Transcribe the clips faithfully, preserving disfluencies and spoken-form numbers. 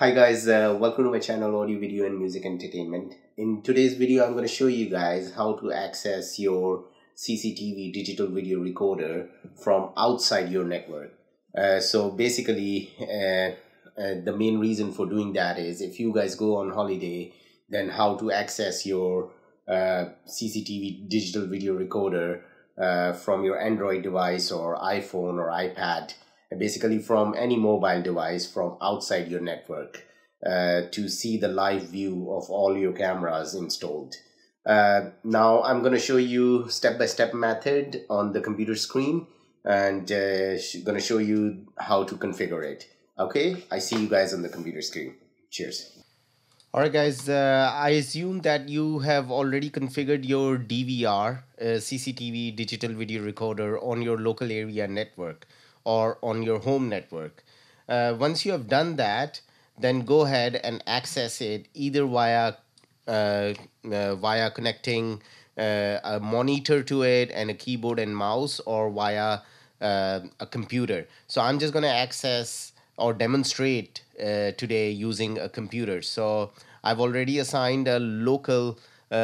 Hi guys, uh, welcome to my channel, Audio, Video and Music Entertainment. In today's video, I'm going to show you guys how to access your C C T V digital video recorder from outside your network. Uh, so basically, uh, uh, the main reason for doing that is if you guys go on holiday, then how to access your uh, C C T V digital video recorder uh, from your Android device or iPhone or iPad. Basically from any mobile device from outside your network uh, to see the live view of all your cameras installed. Uh, now I'm going to show you step-by-step method on the computer screen and uh, going to show you how to configure it. Okay, I see you guys on the computer screen. Cheers. Alright guys, uh, I assume that you have already configured your D V R, uh, C C T V digital video recorder on your local area network or on your home network. Uh, once you have done that, then go ahead and access it either via uh, uh, via connecting uh, a monitor to it and a keyboard and mouse, or via uh, a computer. So I'm just going to access or demonstrate uh, today using a computer. So I've already assigned a local uh,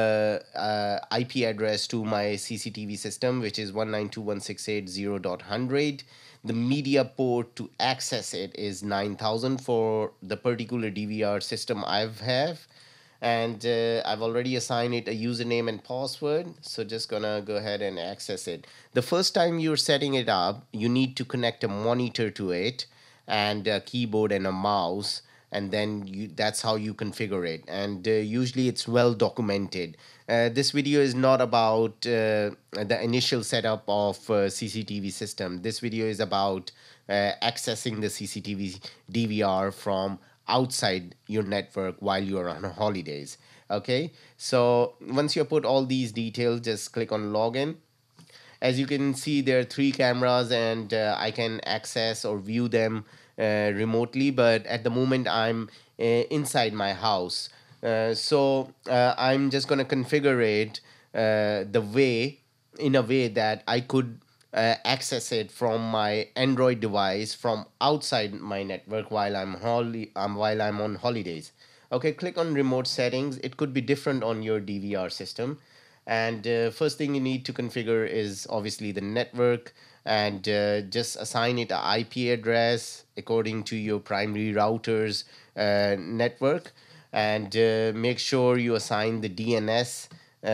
uh, I P address to my C C T V system, which is one nine two dot one six eight dot zero dot one hundred. The media port to access it is nine thousand for the particular D V R system I've have. And uh, I've already assigned it a username and password. So just gonna go ahead and access it. The first time you're setting it up, you need to connect a monitor to it and a keyboard and a mouse. And then you, that's how you configure it. And uh, usually it's well documented. Uh, this video is not about uh, the initial setup of uh, C C T V system. This video is about uh, accessing the C C T V D V R from outside your network while you are on holidays. Okay, so once you put all these details, just click on login. As you can see, there are three cameras and uh, I can access or view them uh, remotely, but at the moment I'm uh, inside my house. Uh, so uh, I'm just going to configure it uh, the way in a way that I could uh, access it from my Android device from outside my network while I'm holi um, while I'm on holidays. Okay, click on remote settings. It could be different on your D V R system. And uh, first thing you need to configure is obviously the network, and uh, just assign it an I P address according to your primary router's uh, network. And uh, make sure you assign the D N S uh,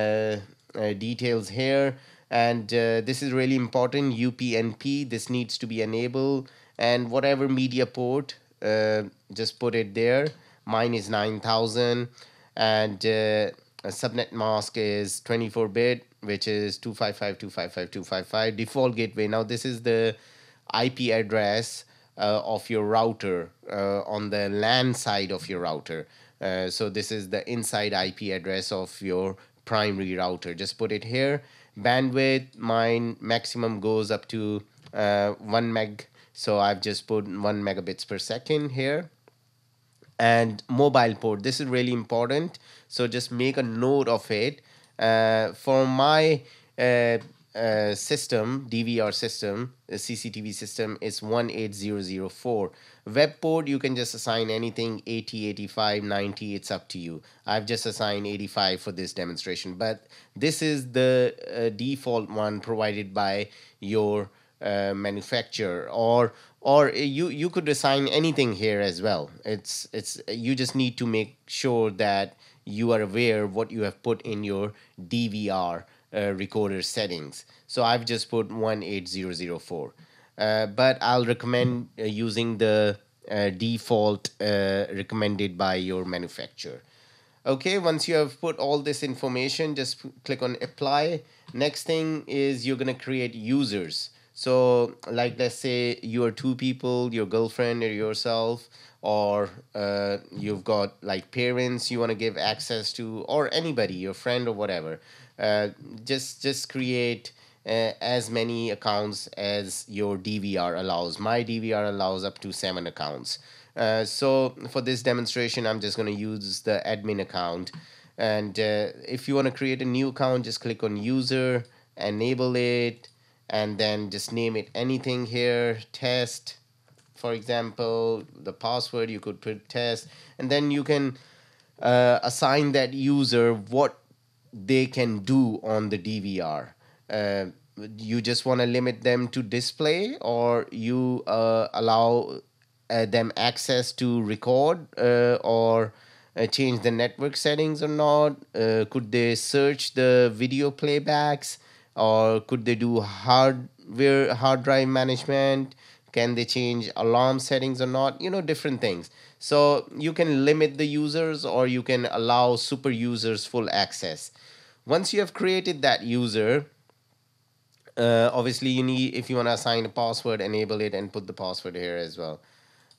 uh, details here. And uh, this is really important, U P N P, this needs to be enabled. And whatever media port, uh, just put it there. Mine is nine thousand. And uh, subnet mask is twenty-four bit, which is two five five dot two five five dot two five five. Default gateway, now this is the I P address uh, of your router uh, on the LAN side of your router. Uh, so this is the inside I P address of your primary router. Just put it here. Bandwidth, mine maximum goes up to uh, one meg. So I've just put one megabits per second here. And mobile port, this is really important. So just make a note of it. Uh, for my uh, uh, system, D V R system, C C T V system, is one eight zero zero four. Web port, you can just assign anything, eighty, eighty-five, ninety, it's up to you. I've just assigned eighty-five for this demonstration, but this is the uh, default one provided by your uh, manufacturer, or or you you could assign anything here as well. It's it's you just need to make sure that you are aware of what you have put in your D V R uh, recorder settings. So I've just put one eight zero zero four. Uh, but I'll recommend uh, using the uh, default uh, recommended by your manufacturer. Okay, once you have put all this information, just click on apply. Next thing is you're going to create users. So like, let's say you are two people, your girlfriend or yourself, or uh, you've got like parents you want to give access to, or anybody, your friend or whatever. Uh, just, just create Uh, as many accounts as your D V R allows. My D V R allows up to seven accounts. Uh, so for this demonstration, I'm just going to use the admin account. And uh, if you want to create a new account, just click on user, enable it, and then just name it anything here, test, for example, the password you could put test, and then you can uh, assign that user what they can do on the D V R. Uh, you just want to limit them to display, or you uh, allow uh, them access to record uh, or uh, change the network settings or not. Uh, could they search the video playbacks, or could they do hardware hard drive management? Can they change alarm settings or not? You know, different things. So you can limit the users, or you can allow super users full access. Once you have created that user, uh, obviously you need, if you want to assign a password, enable it and put the password here as well.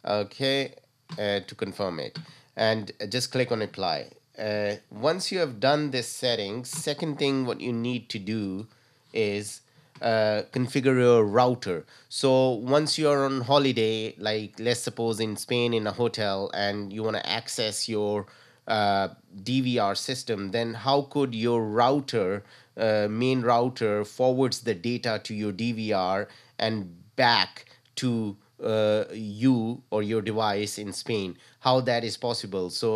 Okay, uh, to confirm it. And just click on apply. Uh, once you have done this settings, second thing what you need to do is Uh, configure your router. So once you're on holiday, like let's suppose in Spain in a hotel, and you want to access your uh, D V R system, then how could your router, uh, main router, forwards the data to your D V R and back to uh, you or your device in Spain? How that is possible? So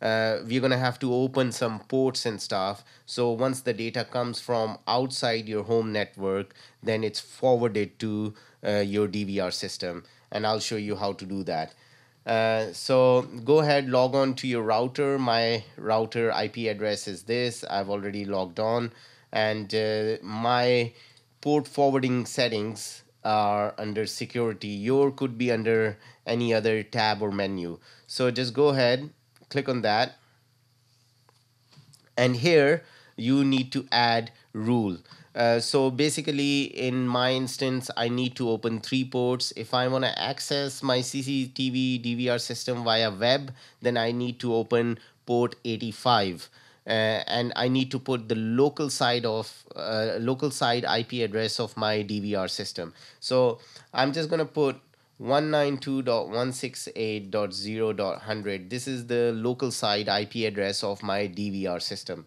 uh, we're gonna have to open some ports and stuff. So once the data comes from outside your home network, then it's forwarded to uh, your D V R system, and I'll show you how to do that. Uh, so go ahead, log on to your router. My router I P address is this. I've already logged on, and uh, my port forwarding settings are under security. Your could be under any other tab or menu. So just go ahead, click on that, and here you need to add rule. Uh, so basically in my instance, I need to open three ports. If I want to access my C C T V D V R system via web, then I need to open port eighty-five. Uh, and I need to put the local side of uh, local side I P address of my D V R system. So I'm just going to put one ninety-two dot one sixty-eight dot zero dot one hundred. This is the local side I P address of my D V R system,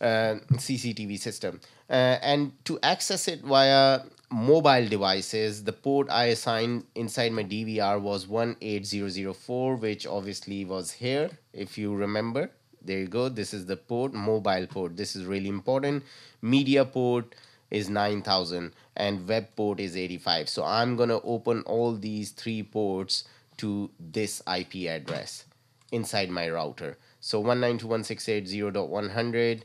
uh, C C T V system. Uh, and to access it via mobile devices, the port I assigned inside my D V R was one eight zero zero four, which obviously was here, if you remember. There you go. This is the port, mobile port. This is really important. Media port is nine thousand and web port is eighty-five. So I'm going to open all these three ports to this I P address inside my router. So one ninety-two dot one sixty-eight dot zero dot one hundred,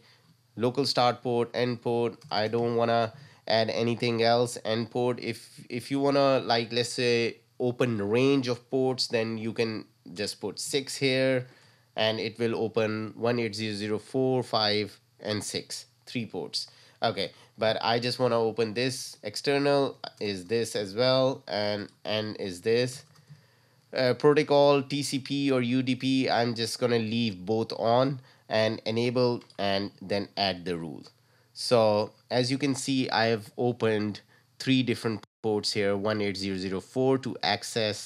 local start port, end port. I don't want to add anything else. End port. If, if you want to, like, let's say, open range of ports, then you can just put six here, and it will open one eight zero zero four, five, and six, three ports. Okay, but I just want to open this. External is this as well, and and is this. Uh, protocol, T C P or U D P, I'm just going to leave both on and enable, and then add the rule. So as you can see, I have opened three different ports here, one eight zero zero four to access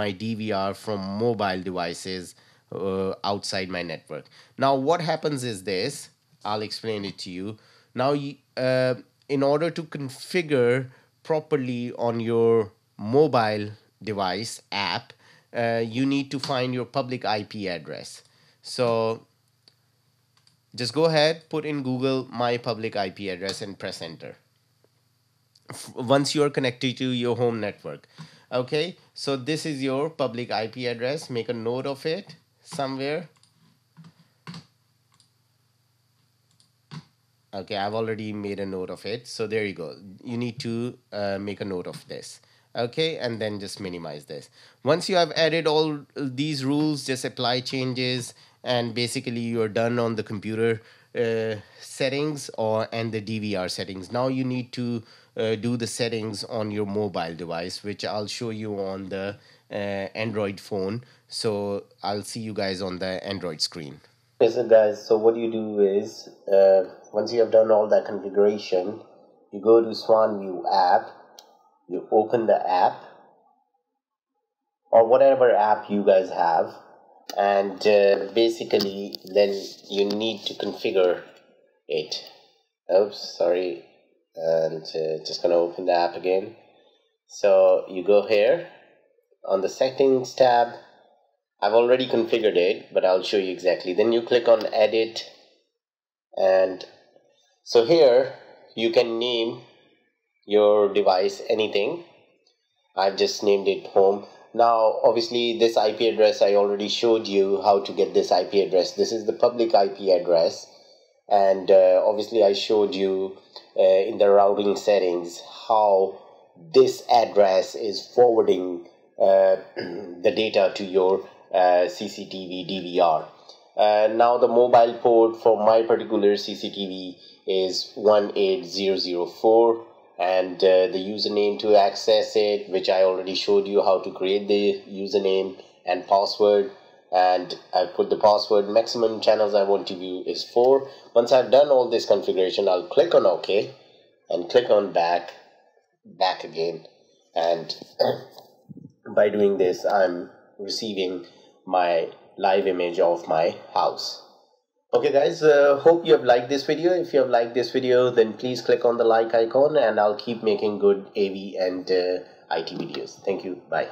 my D V R from mobile devices Uh, outside my network. Now what happens is this, I'll explain it to you. Now uh, in order to configure properly on your mobile device app, uh, you need to find your public I P address. So just go ahead, put in Google my public I P address and press enter. Once you are connected to your home network. Okay, so this is your public I P address. Make a note of it somewhere. Okay, I've already made a note of it. So there you go. You need to uh, make a note of this. Okay, and then just minimize this. Once you have added all these rules, just apply changes, and basically you're done on the computer uh, settings or and the D V R settings. Now you need to uh, do the settings on your mobile device, which I'll show you on the Uh, Android phone. So I'll see you guys on the Android screen. Okay, so guys, so what you do is uh, once you have done all that configuration, you go to Swan View app, you open the app or whatever app you guys have, and uh, basically then you need to configure it. Oops, sorry, and uh, just gonna open the app again. So you go here on the settings tab. I've already configured it, but I'll show you exactly. Then you click on edit, and so here you can name your device anything. I've just named it home. Now obviously this I P address, I already showed you how to get this I P address. This is the public I P address, and uh, obviously I showed you uh, in the routing settings how this address is forwarding uh, the data to your uh, C C T V D V R. Uh, now the mobile port for my particular C C T V is one eight zero zero four, and uh, the username to access it, which I already showed you how to create the username and password, and I put the password. Maximum channels I want to view is four. Once I've done all this configuration, I'll click on OK and click on back back again, and by doing this I'm receiving my live image of my house. Okay guys, uh, hope you have liked this video. If you have liked this video, then please click on the like icon, and I'll keep making good A V and uh, I T videos. Thank you. Bye.